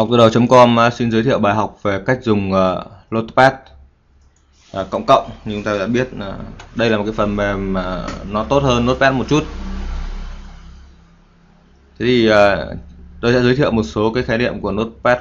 HocTuDau.com xin giới thiệu bài học về cách dùng Notepad++. Như chúng ta đã biết, đây là một cái phần mềm mà nó tốt hơn Notepad một chút. Thế thì tôi sẽ giới thiệu một số cái khái niệm của Notepad.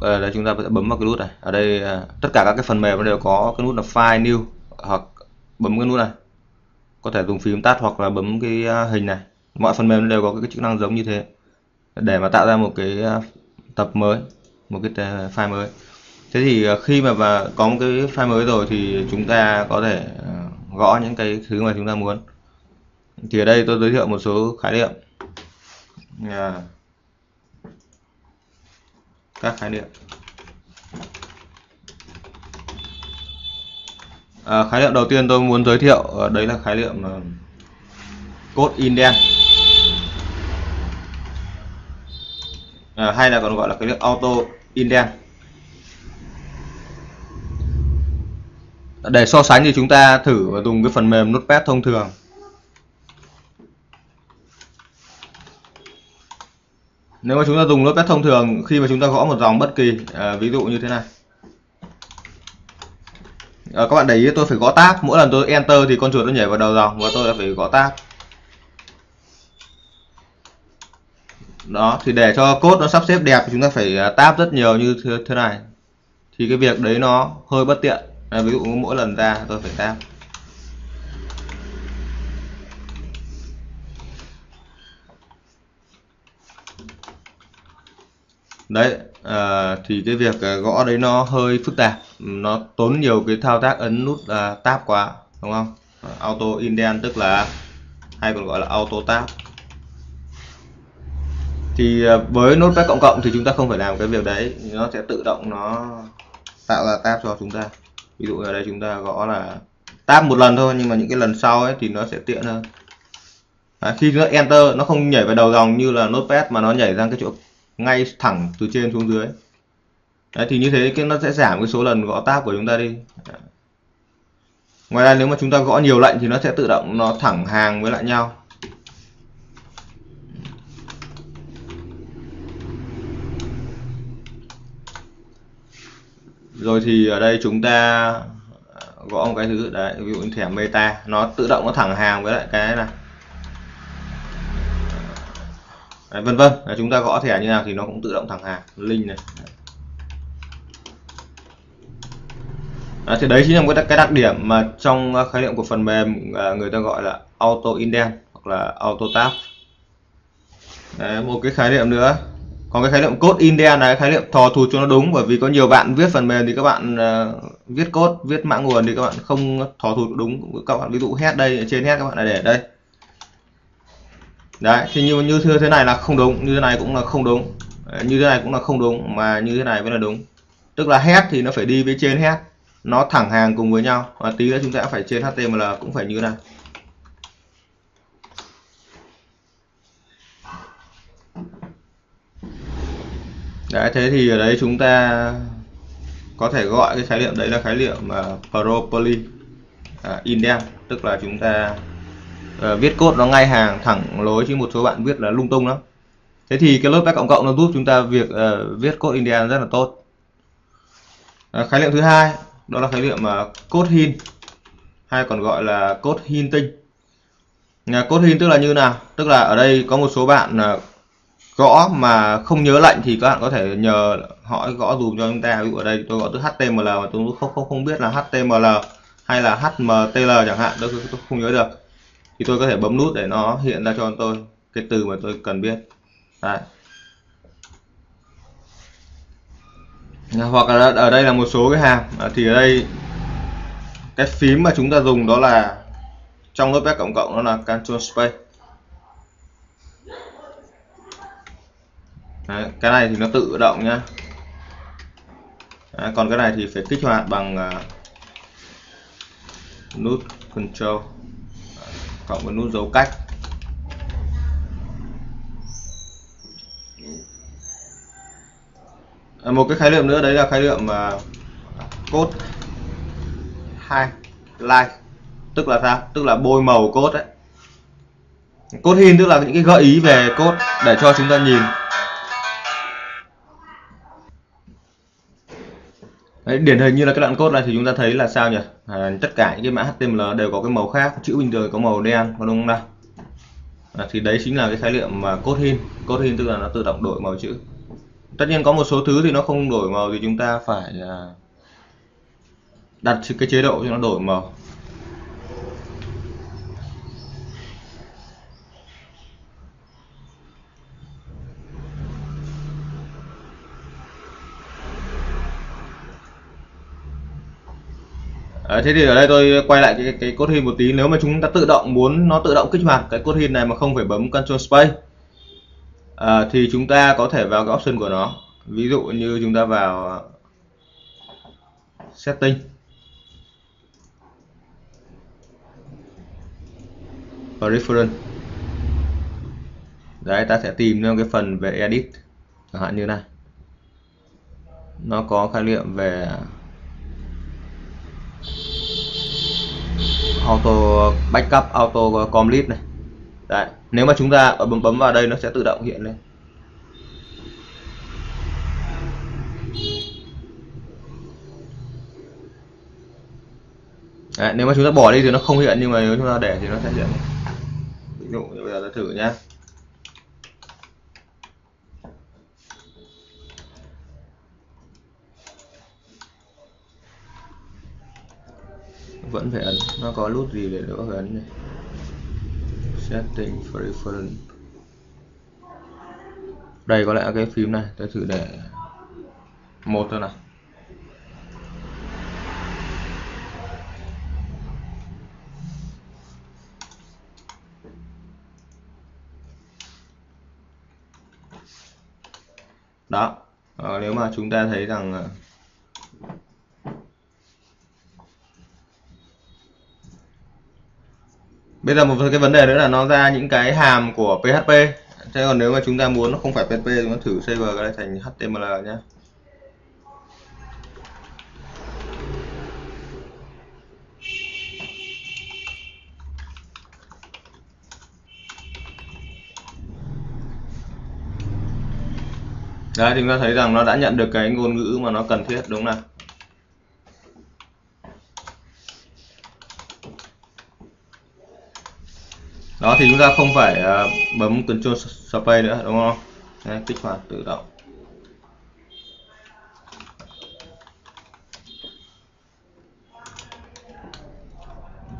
Đây, chúng ta sẽ bấm vào cái nút này. Ở đây tất cả các cái phần mềm nó đều có cái nút là File New, hoặc bấm cái nút này. Có thể dùng phím tắt hoặc là bấm cái hình này. Mọi phần mềm đều có cái chức năng giống như thế để mà tạo ra một cái tập mới, một cái file mới. Thế thì khi mà có một cái file mới rồi thì chúng ta có thể gõ những cái thứ mà chúng ta muốn. Thì ở đây tôi giới thiệu một số khái niệm, các khái niệm. Khái niệm đầu tiên tôi muốn giới thiệu đấy là khái niệm code indent, hay là còn gọi là cái auto indent. Để so sánh thì chúng ta thử dùng cái phần mềm Notepad thông thường. Nếu mà chúng ta dùng Notepad thông thường, khi mà chúng ta gõ một dòng bất kỳ, ví dụ như thế này, các bạn để ý tôi phải gõ tab. Mỗi lần tôi enter thì con chuột nó nhảy vào đầu dòng và tôi đã phải gõ tab. Đó, thì để cho code nó sắp xếp đẹp thì chúng ta phải tab rất nhiều như thế này. Thì cái việc đấy nó hơi bất tiện. Ví dụ mỗi lần ra tôi phải tab. Đấy, thì cái việc gõ đấy nó hơi phức tạp. Nó tốn nhiều cái thao tác ấn nút tab quá, đúng không? Auto indent tức là, hay còn gọi là auto tab. Thì với Notepad ++ thì chúng ta không phải làm cái việc đấy, nó sẽ tự động nó tạo ra tab cho chúng ta. Ví dụ ở đây chúng ta gõ là tab một lần thôi, nhưng mà những cái lần sau ấy thì nó sẽ tiện hơn. Khi nó enter nó không nhảy vào đầu dòng như là Notepad mà nó nhảy ra cái chỗ ngay thẳng từ trên xuống dưới. Đấy, thì như thế cái nó sẽ giảm cái số lần gõ tab của chúng ta đi. Ngoài ra nếu mà chúng ta gõ nhiều lệnh thì nó sẽ tự động nó thẳng hàng với lại nhau. Rồi thì ở đây chúng ta gõ một cái thứ đấy, ví dụ như thẻ meta, nó tự động nó thẳng hàng với lại cái này, vân vân. Chúng ta gõ thẻ như nào thì nó cũng tự động thẳng hàng link này. Thì đấy chính là cái đặc điểm mà trong khái niệm của phần mềm người ta gọi là auto indent hoặc là auto tab. Đấy, một cái khái niệm nữa. Còn cái khái niệm code indent là cái khái niệm thò thụt cho nó đúng, bởi vì có nhiều bạn viết phần mềm thì các bạn viết code, viết mã nguồn thì các bạn không thò thụt đúng. Các bạn ví dụ head đây, trên head các bạn lại để đây. Đấy, thì như thế này là không đúng, như thế này cũng là không đúng, như thế này cũng là không đúng, mà như thế này mới là đúng. Tức là head thì nó phải đi với trên head, nó thẳng hàng cùng với nhau. Và tí nữa chúng ta phải trên HTML cũng phải như thế này. Đấy, thế thì ở đấy chúng ta có thể gọi cái khái niệm đấy là khái niệm properly indent, tức là chúng ta viết code nó ngay hàng thẳng lối, chứ một số bạn viết là lung tung lắm. Thế thì cái Notepad ++ nó giúp chúng ta việc viết code indent rất là tốt. Khái niệm thứ hai đó là khái niệm code hint, hay còn gọi là code hinting. Code hint tức là như nào? Tức là ở đây có một số bạn gõ mà không nhớ lệnh thì các bạn có thể nhờ họ gõ dùm cho chúng ta. Ví dụ ở đây tôi gõ từ HTML mà tôi không biết là HTML hay là HMTL chẳng hạn, tôi không nhớ được, thì tôi có thể bấm nút để nó hiện ra cho tôi cái từ mà tôi cần biết. Đấy. Hoặc là ở đây là một số cái hàm. Thì ở đây cái phím mà chúng ta dùng đó là trong Notepad ++ đó là Ctrl Space. Đấy, cái này thì nó tự động nhá. Đấy, còn cái này thì phải kích hoạt bằng nút Ctrl cộng với nút dấu cách. Một cái khái niệm nữa đấy là khái niệm code highlight, tức là sao? Tức là bôi màu code đấy. Code hint tức là những cái gợi ý về code để cho chúng ta nhìn. Đấy, điển hình như là cái đoạn code này thì chúng ta thấy là sao nhỉ? Tất cả những cái mã HTML đều có cái màu khác, chữ bình thường có màu đen, có đúng không nào? Thì đấy chính là cái khái niệm mà code hin tức là nó tự động đổi màu chữ. Tất nhiên có một số thứ thì nó không đổi màu thì chúng ta phải đặt cái chế độ cho nó đổi màu. Thế thì ở đây tôi quay lại cái code hin một tí. Nếu mà chúng ta tự động muốn nó tự động kích hoạt cái code hin này mà không phải bấm Ctrl Space thì chúng ta có thể vào cái option của nó. Ví dụ như chúng ta vào setting và reference. Đấy, ta sẽ tìm ra cái phần về edit chẳng hạn như này. Nó có khái niệm về auto backup, auto complete này. Đấy, nếu mà chúng ta bấm vào đây nó sẽ tự động hiện lên. Đấy, nếu mà chúng ta bỏ đi thì nó không hiện, nhưng mà nếu chúng ta để thì nó sẽ hiện. Ví dụ như bây giờ ta thử nhé. Vẫn phải ấn, nó có nút gì để đỡ phải ấn này. Setting for reference. Đây có lẽ cái phím này, tôi thử để 1 thôi nào. Đó, nếu mà chúng ta thấy rằng bây giờ một cái vấn đề nữa là nó ra những cái hàm của PHP. Thế còn nếu mà chúng ta muốn nó không phải PHP thì nó thử save cái này thành HTML nhé. Đấy, chúng ta thấy rằng nó đã nhận được cái ngôn ngữ mà nó cần thiết, đúng không nào? Đó, thì chúng ta không phải bấm Ctrl Space nữa, đúng không? Đấy, kích hoạt tự động.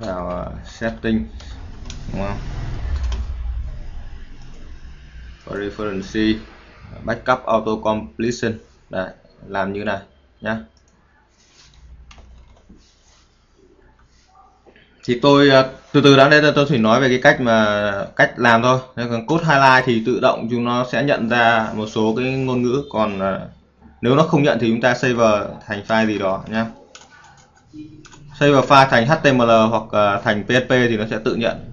Vào setting, đúng không? Reference, backup auto completion. Đấy, làm như này nhá. Thì tôi từ từ đã, đây tôi chỉ nói về cái cách làm thôi. Còn code highlight thì tự động chúng nó sẽ nhận ra một số cái ngôn ngữ, còn nếu nó không nhận thì chúng ta save thành file gì đó nhá. Save file thành HTML hoặc thành PHP thì nó sẽ tự nhận.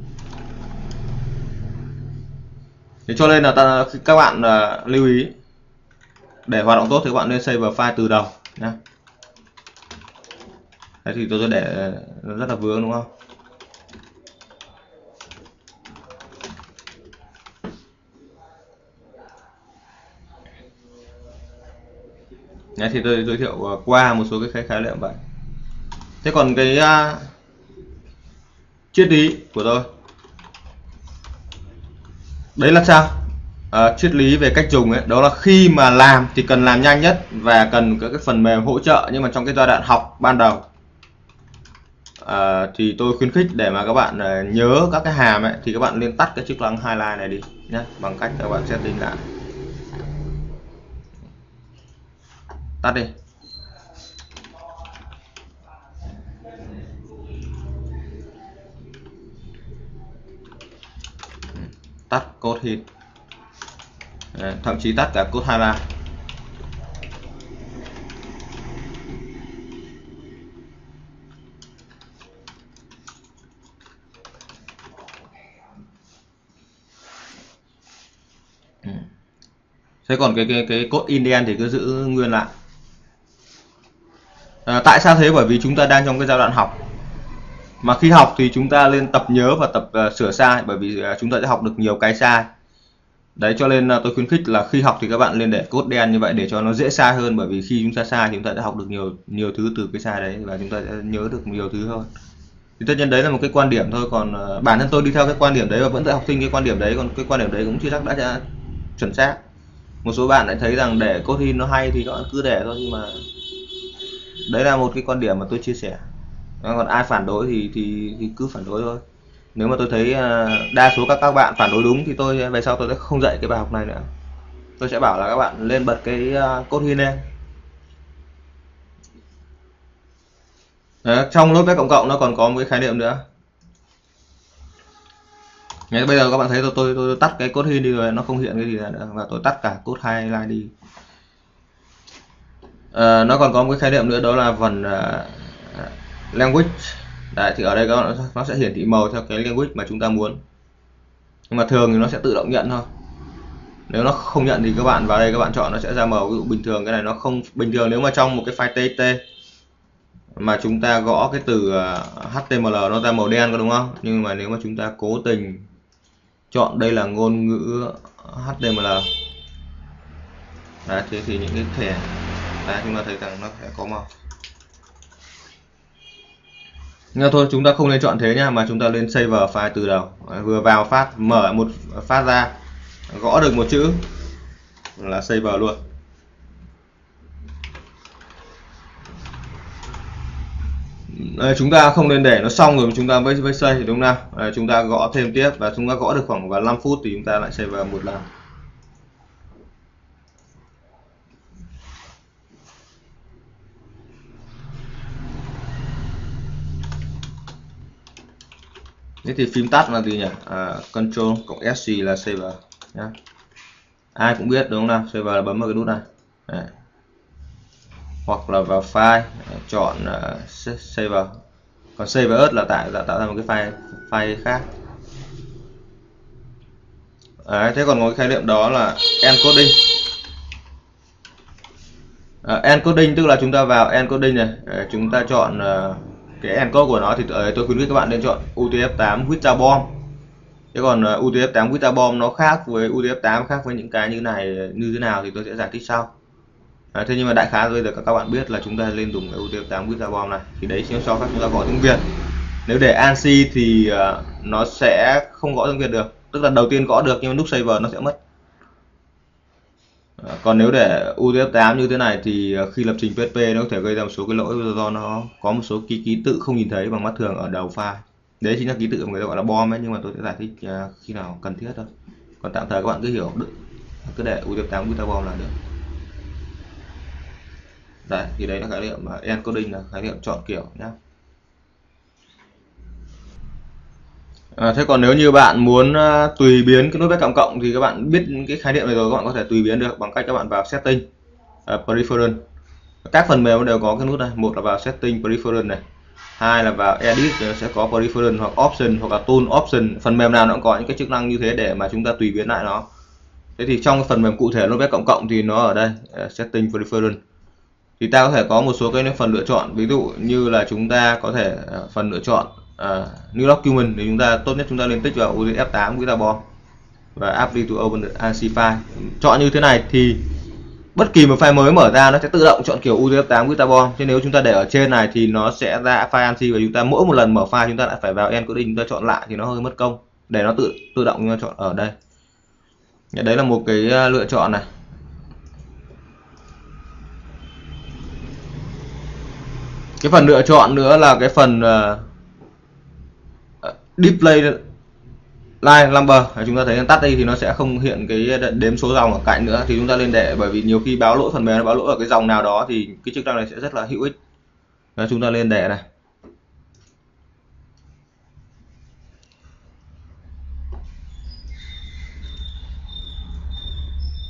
Thế cho nên là các bạn lưu ý, để hoạt động tốt thì các bạn nên save file từ đầu nhá. Đấy, thì tôi sẽ để rất là vướng, đúng không? Đấy, thì tôi giới thiệu qua một số cái khái niệm vậy. Thế còn cái triết lý của tôi đấy là sao? Triết lý về cách dùng ấy, đó là khi mà làm thì cần làm nhanh nhất và cần các cái phần mềm hỗ trợ, nhưng mà trong cái giai đoạn học ban đầu thì tôi khuyến khích để mà các bạn nhớ các cái hàm ấy, thì các bạn nên tắt cái chức năng highlight này đi nhé, bằng cách các bạn setting lại, tắt đi. Tắt code hin, thậm chí tắt cả code highlight. Thế còn cái code in đen thì cứ giữ nguyên lại. Tại sao thế? Bởi vì chúng ta đang trong cái giai đoạn học. Mà khi học thì chúng ta nên tập nhớ và tập sửa sai, bởi vì chúng ta sẽ học được nhiều cái sai. Đấy, cho nên tôi khuyến khích là khi học thì các bạn nên để code đen như vậy để cho nó dễ sai hơn, bởi vì khi chúng ta sai thì chúng ta đã học được nhiều thứ từ cái sai đấy và chúng ta sẽ nhớ được nhiều thứ hơn. Thì tất nhiên đấy là một cái quan điểm thôi, còn bản thân tôi đi theo cái quan điểm đấy và vẫn dạy học sinh cái quan điểm đấy, còn cái quan điểm đấy cũng chưa chắc đã chuẩn xác. Một số bạn lại thấy rằng để code in nó hay thì các bạn cứ để thôi, nhưng mà đấy là một cái quan điểm mà tôi chia sẻ. Còn ai phản đối thì cứ phản đối thôi. Nếu mà tôi thấy đa số các bạn phản đối đúng thì tôi về sau tôi sẽ không dạy cái bài học này nữa. Tôi sẽ bảo là các bạn lên bật cái code in lên. Đấy, trong Notepad ++ nó còn có một cái khái niệm nữa. Ngay bây giờ các bạn thấy tôi tắt cái code in đi rồi, nó không hiện cái gì ra nữa, và tôi tắt cả code highlight đi. Nó còn có một cái khái niệm nữa, đó là phần language. Đấy, thì ở đây các bạn nó sẽ hiển thị màu theo cái language mà chúng ta muốn, nhưng mà thường thì nó sẽ tự động nhận thôi. Nếu nó không nhận thì các bạn vào đây các bạn chọn, nó sẽ ra màu. Ví dụ bình thường cái này nó không bình thường. Nếu mà trong một cái file txt mà chúng ta gõ cái từ HTML nó ra màu đen, có đúng không? Nhưng mà nếu mà chúng ta cố tình chọn đây là ngôn ngữ HTML, đấy, thì những cái thẻ đấy, chúng ta thấy rằng nó sẽ có màu. Nhưng thôi chúng ta không nên chọn thế nha, mà chúng ta lên save file từ đầu, vừa vào phát mở một phát ra gõ được một chữ là save luôn. Đây, chúng ta không nên để nó xong rồi chúng ta mới save, thì đúng không? Đây, chúng ta gõ thêm tiếp và chúng ta gõ được khoảng vào 5 phút thì chúng ta lại save một lần. Thế thì phím tắt là gì nhỉ? Ctrl++, là save nhá. Ai cũng biết đúng không nào? Save là bấm vào cái nút này. Đấy. Hoặc là vào file chọn save. Còn save as là tạo ra một cái file khác. Đấy, thế còn có cái khái niệm đó là encoding. Encoding tức là chúng ta vào encoding này, chúng ta chọn cái encode của nó, thì tôi khuyến khích các bạn nên chọn UTF8 with BOM. Thế còn UTF8 with BOM nó khác với UTF8, khác với những cái như này như thế nào thì tôi sẽ giải thích sau. Thế nhưng mà đại khái bây giờ các bạn biết là chúng ta lên dùng UTF8 with BOM này, thì đấy chính sau các chúng ta gõ tiếng Việt. Nếu để ANSI thì nó sẽ không gõ tiếng Việt được, tức là đầu tiên gõ được nhưng mà lúc save nó sẽ mất. Còn nếu để UTF8 như thế này thì khi lập trình PHP nó có thể gây ra một số cái lỗi do nó có một số ký tự không nhìn thấy bằng mắt thường ở đầu file. Đấy chính là ký tự mà người ta gọi là bom ấy, nhưng mà tôi sẽ giải thích khi nào cần thiết thôi. Còn tạm thời các bạn cứ hiểu được, cứ để UTF8 với bom là được. Đấy, thì đấy là khái niệm encoding, là khái niệm chọn kiểu nhé. Thế còn nếu như bạn muốn tùy biến cái Notepad ++ thì các bạn biết cái khái niệm này rồi, các bạn có thể tùy biến được bằng cách các bạn vào setting, preference. Các phần mềm đều có cái nút này, một là vào setting preference này, hai là vào edit sẽ có preference hoặc option hoặc là tool option. Phần mềm nào nó cũng có những cái chức năng như thế để mà chúng ta tùy biến lại nó. Thế thì trong cái phần mềm cụ thể Notepad ++ thì nó ở đây, setting preference. Thì ta có thể có một số cái phần lựa chọn, ví dụ như là chúng ta có thể phần lựa chọn new document, thì chúng ta tốt nhất chúng ta liên tích vào UTF8 với BOM và apply to open ANSI file. Chọn như thế này thì bất kỳ một file mới mở ra nó sẽ tự động chọn kiểu UTF8 với BOM. Chứ nếu chúng ta để ở trên này thì nó sẽ ra file ANSI, và chúng ta mỗi một lần mở file chúng ta lại phải vào encoding chúng ta chọn lại thì nó hơi mất công, để nó tự động nó chọn ở đây. Đấy là một cái lựa chọn này. Cái phần lựa chọn nữa là cái phần display line number. Chúng ta thấy tắt đi thì nó sẽ không hiện cái đếm số dòng ở cạnh nữa, thì chúng ta nên để, bởi vì nhiều khi báo lỗi, phần mềm nó báo lỗi ở cái dòng nào đó thì cái chức năng này sẽ rất là hữu ích. Đó, chúng ta nên để này.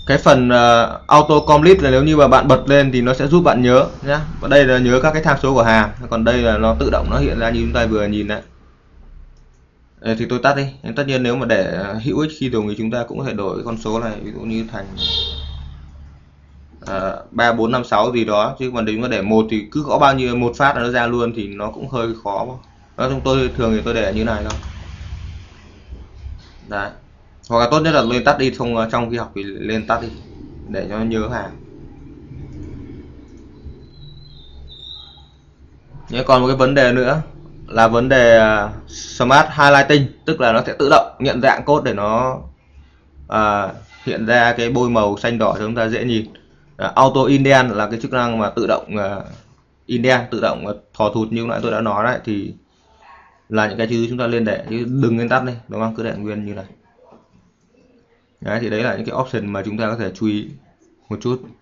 Cái phần auto complete là nếu như mà bạn bật lên thì nó sẽ giúp bạn nhớ nhé. Ở đây là nhớ các cái tham số của hàm, còn đây là nó tự động nó hiện ra như chúng ta vừa nhìn này. Thì tôi tắt đi. Tất nhiên nếu mà để hữu ích khi dùng thì chúng ta cũng có thể đổi cái con số này, ví dụ như thành 3, 4, 5, 6 gì đó. Chứ còn nếu chúng ta để 1 thì cứ gõ bao nhiêu một phát là nó ra luôn thì nó cũng hơi khó. Đó, chúng tôi thường thì tôi để như này thôi. Đấy. Hoặc là tốt nhất là lên tắt đi, không trong khi học thì lên tắt đi để cho nhớ hàng. Còn một cái vấn đề nữa là vấn đề Smart Highlighting, tức là nó sẽ tự động nhận dạng code để nó hiện ra cái bôi màu xanh đỏ cho chúng ta dễ nhìn. Auto indent là cái chức năng mà tự động indent, tự động thò thụt như lúc nãy tôi đã nói đấy, thì là những cái thứ chúng ta lên để, chứ đừng nên tắt đi, đúng không? Cứ để nguyên như này. Đấy, thì đấy là những cái option mà chúng ta có thể chú ý một chút.